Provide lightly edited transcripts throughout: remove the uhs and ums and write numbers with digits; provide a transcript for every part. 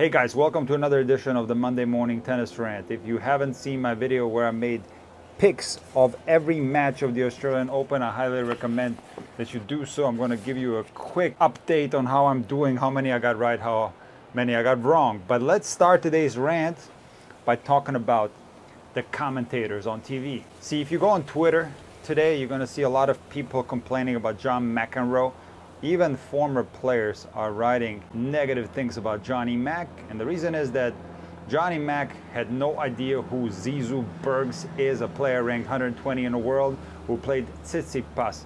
Hey guys, welcome to another edition of the Monday Morning Tennis Rant. If you haven't seen my video where I made picks of every match of the Australian Open, I highly recommend that you do so. I'm going to give you a quick update on how I'm doing, how many I got right, how many I got wrong. But let's start today's rant by talking about the commentators on TV. See, if you go on Twitter today, you're going to see a lot of people complaining about John McEnroe. Even former players are writing negative things about Johnny Mac, and the reason is that Johnny Mac had no idea who Zizou Bergs is, a player ranked 120 in the world who played Tsitsipas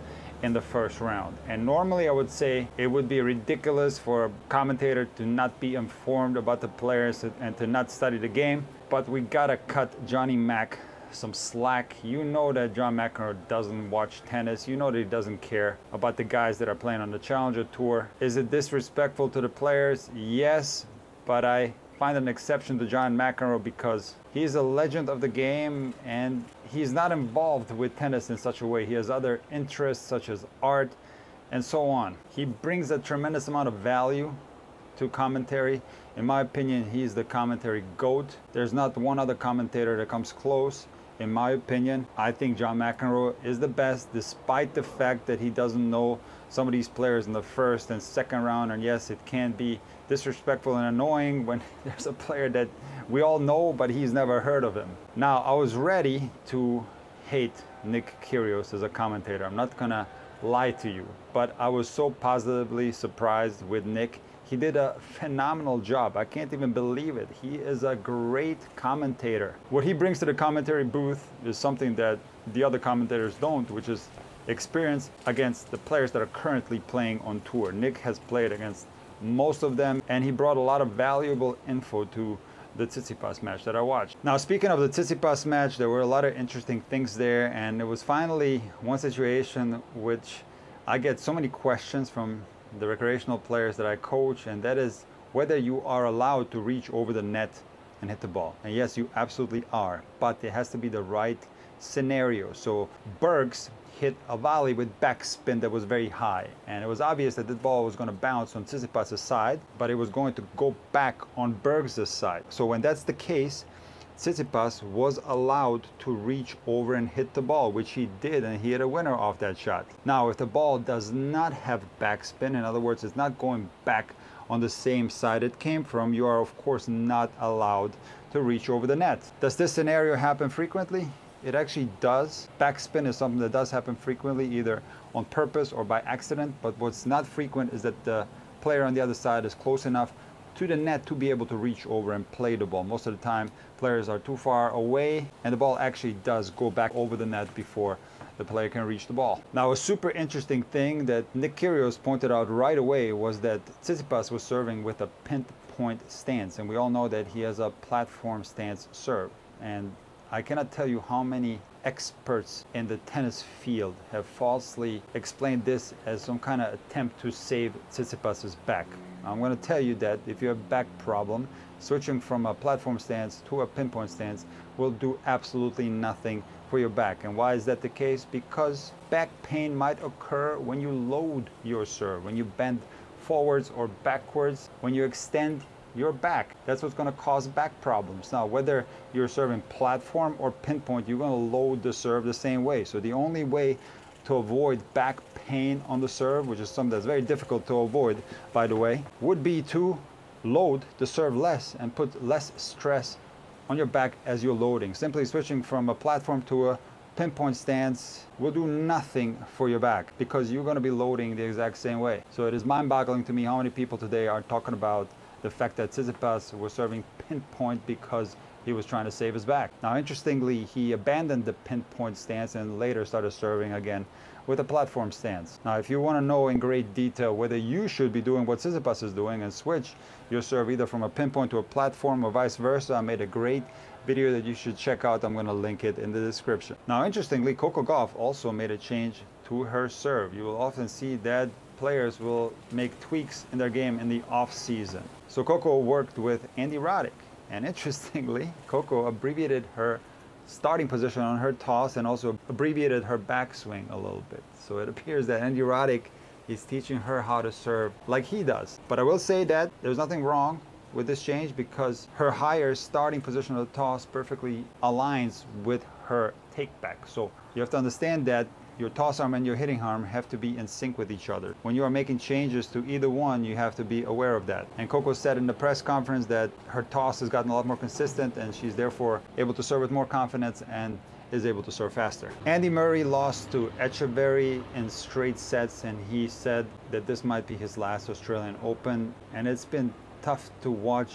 in the first round. And normally I would say it would be ridiculous for a commentator to not be informed about the players and to not study the game, but we gotta cut Johnny Mac some slack. You know that John McEnroe doesn't watch tennis. You know that he doesn't care about the guys that are playing on the Challenger Tour. Is it disrespectful to the players? Yes, but I find an exception to John McEnroe because he's a legend of the game and he's not involved with tennis in such a way. He has other interests such as art and so on. He brings a tremendous amount of value to commentary. In my opinion, he's the commentary GOAT. There's not one other commentator that comes close. In my opinion, I think John McEnroe is the best, despite the fact that he doesn't know some of these players in the first and second round. And yes, it can be disrespectful and annoying when there's a player that we all know, but he's never heard of him. Now, I was ready to hate Nick Kyrgios as a commentator. I'm not gonna lie to you, but I was so positively surprised with Nick. He did a phenomenal job. I can't even believe it. He is a great commentator. What he brings to the commentary booth is something that the other commentators don't, which is experience against the players that are currently playing on tour. Nick has played against most of them, and he brought a lot of valuable info to the Tsitsipas match that I watched. Now, speaking of the Tsitsipas match, there were a lot of interesting things there, and it was finally one situation which I get so many questions from the recreational players that I coach, and that is whether you are allowed to reach over the net and hit the ball. And yes, you absolutely are, but it has to be the right scenario. So Bergs hit a volley with backspin that was very high, and it was obvious that the ball was going to bounce on Tsitsipas's side, but it was going to go back on Bergs' side. So when that's the case, Tsitsipas was allowed to reach over and hit the ball, which he did, and he hit a winner off that shot. Now, if the ball does not have backspin, in other words, it's not going back on the same side it came from, you are, of course, not allowed to reach over the net. Does this scenario happen frequently? It actually does. Backspin is something that does happen frequently, either on purpose or by accident, but what's not frequent is that the player on the other side is close enough to the net to be able to reach over and play the ball. Most of the time, players are too far away, and the ball actually does go back over the net before the player can reach the ball. Now, a super interesting thing that Nick Kyrgios pointed out right away was that Tsitsipas was serving with a pinpoint stance, and we all know that he has a platform stance serve. And I cannot tell you how many experts in the tennis field have falsely explained this as some kind of attempt to save Tsitsipas's back. I'm going to tell you that if you have a back problem, switching from a platform stance to a pinpoint stance will do absolutely nothing for your back. And why is that the case? Because back pain might occur when you load your serve, when you bend forwards or backwards, when you extend your back. That's what's going to cause back problems. Now, whether you're serving platform or pinpoint, you're going to load the serve the same way. So the only way to avoid back pain on the serve, which is something that's very difficult to avoid, by the way, would be to load the serve less and put less stress on your back as you're loading. Simply switching from a platform to a pinpoint stance will do nothing for your back because you're going to be loading the exact same way. So it is mind-boggling to me how many people today are talking about the fact that Tsitsipas was serving pinpoint because he was trying to save his back. Now, interestingly, he abandoned the pinpoint stance and later started serving again with a platform stance. Now, if you want to know in great detail whether you should be doing what Tsitsipas is doing and switch your serve either from a pinpoint to a platform or vice versa, I made a great video that you should check out. I'm going to link it in the description. Now, interestingly, Coco Gauff also made a change to her serve. You will often see that players will make tweaks in their game in the off-season. So Coco worked with Andy Roddick, and interestingly, Coco abbreviated her starting position on her toss and also abbreviated her backswing a little bit. So it appears that Andy Roddick is teaching her how to serve like he does. But I will say that there's nothing wrong with this change because her higher starting position of the toss perfectly aligns with her take back. So you have to understand that your toss arm and your hitting arm have to be in sync with each other. When you are making changes to either one, you have to be aware of that. And Coco said in the press conference that her toss has gotten a lot more consistent and she's therefore able to serve with more confidence and is able to serve faster. Andy Murray lost to Etcheverry in straight sets, and he said that this might be his last Australian Open. And it's been tough to watch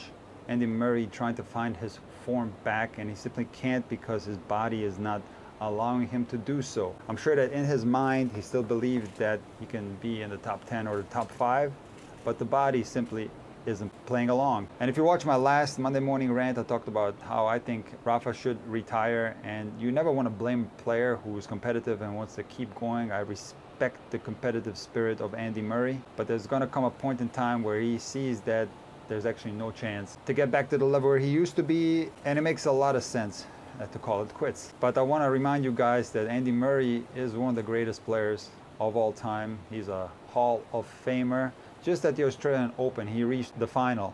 Andy Murray trying to find his form back, and he simply can't because his body is not allowing him to do so. I'm sure that in his mind, he still believes that he can be in the top 10 or the top 5, but the body simply isn't playing along. And if you watch my last Monday morning rant, I talked about how I think Rafa should retire, and you never want to blame a player who is competitive and wants to keep going. I respect the competitive spirit of Andy Murray, but there's going to come a point in time where he sees that there's actually no chance to get back to the level where he used to be, and it makes a lot of sense to call it quits. But I want to remind you guys that Andy Murray is one of the greatest players of all time. He's a Hall of Famer. Just at the Australian Open, he reached the final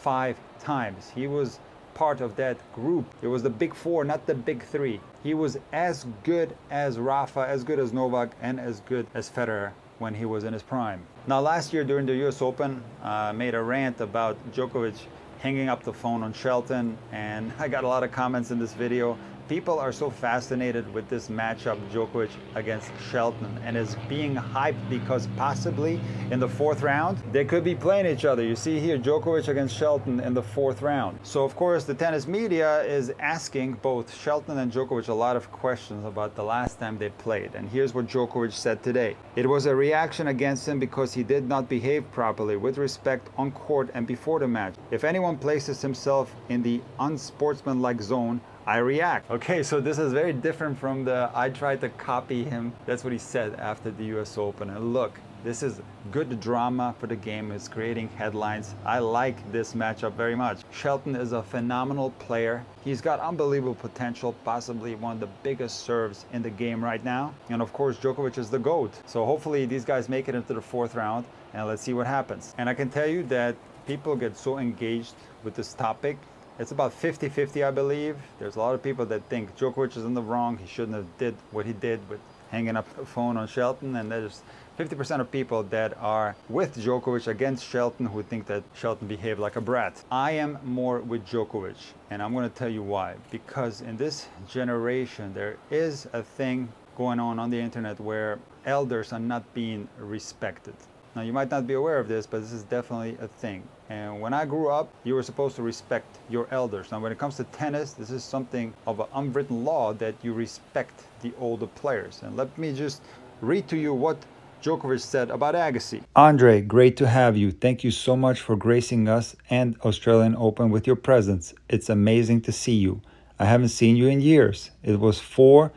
5 times. He was part of that group. It was the big four, not the big three. He was as good as Rafa, as good as Novak, and as good as Federer when he was in his prime. Now, last year during the US Open, I made a rant about Djokovic hanging up the phone on Shelton, and I got a lot of comments in this video. People are so fascinated with this matchup, Djokovic against Shelton, and it's being hyped because possibly in the 4th round, they could be playing each other. You see here, Djokovic against Shelton in the 4th round. So of course, the tennis media is asking both Shelton and Djokovic a lot of questions about the last time they played. And here's what Djokovic said today. It was a reaction against him because he did not behave properly with respect on court and before the match. If anyone places himself in the unsportsmanlike zone, I react. Okay, so this is very different from the I tried to copy him. That's what he said after the US Open. And look, this is good drama for the game. It's creating headlines. I like this matchup very much. Shelton is a phenomenal player. He's got unbelievable potential, possibly one of the biggest serves in the game right now. And of course, Djokovic is the GOAT. So hopefully these guys make it into the 4th round, and let's see what happens. And I can tell you that people get so engaged with this topic. It's about 50-50, I believe. There's a lot of people that think Djokovic is in the wrong. He shouldn't have did what he did with hanging up the phone on Shelton. And there's 50% of people that are with Djokovic against Shelton who think that Shelton behaved like a brat. I am more with Djokovic, and I'm going to tell you why. Because in this generation, there is a thing going on the internet where elders are not being respected. Now, you might not be aware of this, but this is definitely a thing. And when I grew up, you were supposed to respect your elders. Now, when it comes to tennis, this is something of an unwritten law that you respect the older players. And let me just read to you what Djokovic said about Agassi. Andre, great to have you. Thank you so much for gracing us and Australian Open with your presence. It's amazing to see you. I haven't seen you in years. It was 4-0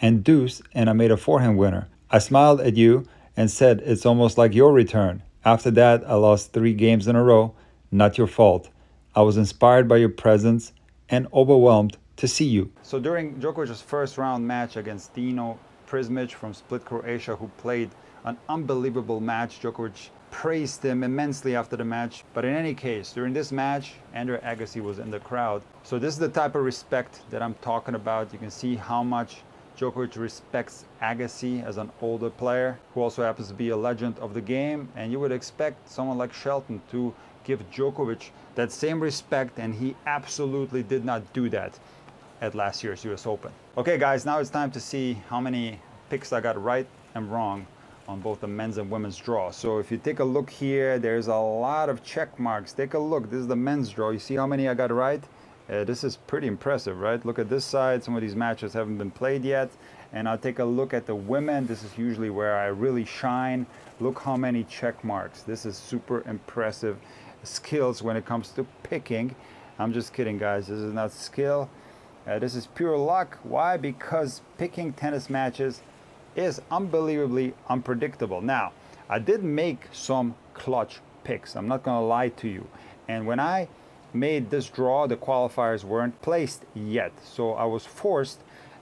and deuce, and I made a forehand winner. I smiled at you and said, it's almost like your return. After that, I lost 3 games in a row, not your fault. I was inspired by your presence and overwhelmed to see you. So during Djokovic's 1st round match against Dino Prismic from Split, Croatia, who played an unbelievable match, Djokovic praised him immensely after the match. But in any case, during this match, Andre Agassi was in the crowd. So this is the type of respect that I'm talking about. You can see how much Djokovic respects Agassi as an older player who also happens to be a legend of the game, and you would expect someone like Shelton to give Djokovic that same respect, and he absolutely did not do that at last year's US Open. Okay guys, now it's time to see how many picks I got right and wrong on both the men's and women's draw. So if you take a look here, there's a lot of check marks. Take a look, this is the men's draw. You see how many I got right? This is pretty impressive, right? Look at this side. Some of these matches haven't been played yet. And I'll take a look at the women. This is usually where I really shine. Look how many check marks. This is super impressive skills when it comes to picking. I'm just kidding, guys. This is not skill. This is pure luck. Why? Because picking tennis matches is unbelievably unpredictable. Now, I did make some clutch picks. I'm not going to lie to you. And when I made this draw, the qualifiers weren't placed yet, so I was forced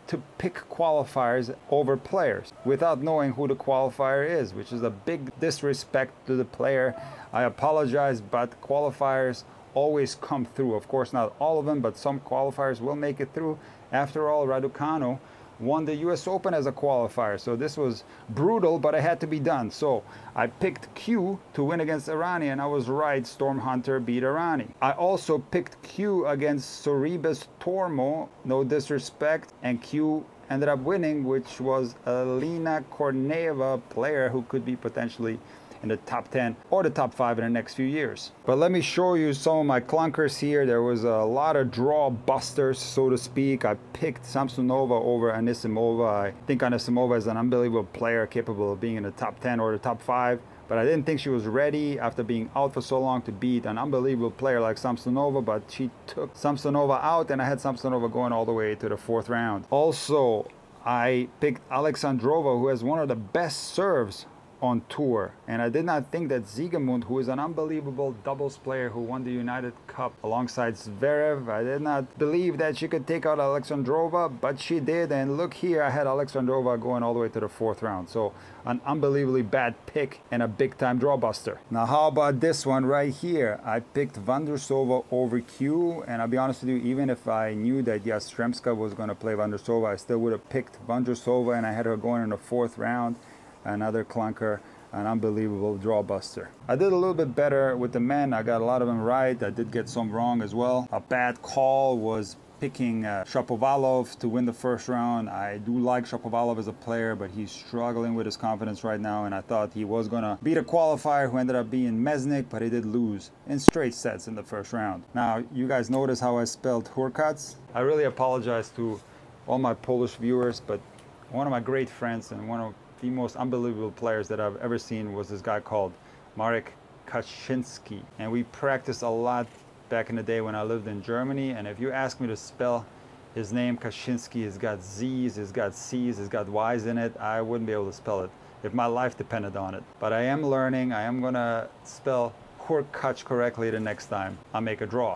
to pick qualifiers over players without knowing who the qualifier is, which is a big disrespect to the player. I apologize, but qualifiers always come through. Of course, not all of them, but some qualifiers will make it through. After all, Raducanu won the US Open as a qualifier, so this was brutal, but it had to be done. So I picked Q to win against Irani, and I was right. Storm Hunter beat Irani. I also picked Q against Sorribes Tormo, no disrespect, and Q ended up winning, which was Alina Korneva, player who could be potentially in the top 10 or the top 5 in the next few years. But let me show you some of my clunkers here. There was a lot of draw busters, so to speak. I picked Samsonova over Anisimova. I think Anisimova is an unbelievable player, capable of being in the top 10 or the top 5. But I didn't think she was ready after being out for so long to beat an unbelievable player like Samsonova, but she took Samsonova out, and I had Samsonova going all the way to the fourth round. Also, I picked Alexandrova, who has one of the best serves on tour, and I did not think that Ziegemund, who is an unbelievable doubles player who won the United Cup alongside Zverev, I did not believe that she could take out Alexandrova, but she did, and look here, I had Alexandrova going all the way to the fourth round. So an unbelievably bad pick and a big time draw buster. Now how about this one right here? I picked Vandrosova over Q, and I'll be honest with you, even if I knew that Yastrzemskaya was going to play Vandrosova, I still would have picked Vandrosova, and I had her going in the fourth round. Another clunker, an unbelievable draw buster. I did a little bit better with the men. I got a lot of them right. I did get some wrong as well. A bad call was picking Shapovalov to win the first round. I do like Shapovalov as a player, but he's struggling with his confidence right now, and I thought he was gonna beat a qualifier who ended up being Mesnik, but he did lose in straight sets in the first round. Now, you guys notice how I spelled Hurkacz. I really apologize to all my Polish viewers, but one of my great friends and one of the most unbelievable players that I've ever seen was this guy called Marek Kaczynski, and we practiced a lot back in the day when I lived in Germany. And if you ask me to spell his name, Kaczynski has got Z's, it's got C's, it's got Y's in it, I wouldn't be able to spell it if my life depended on it. But I am learning. I am gonna spell Hurkacz correctly the next time I make a draw.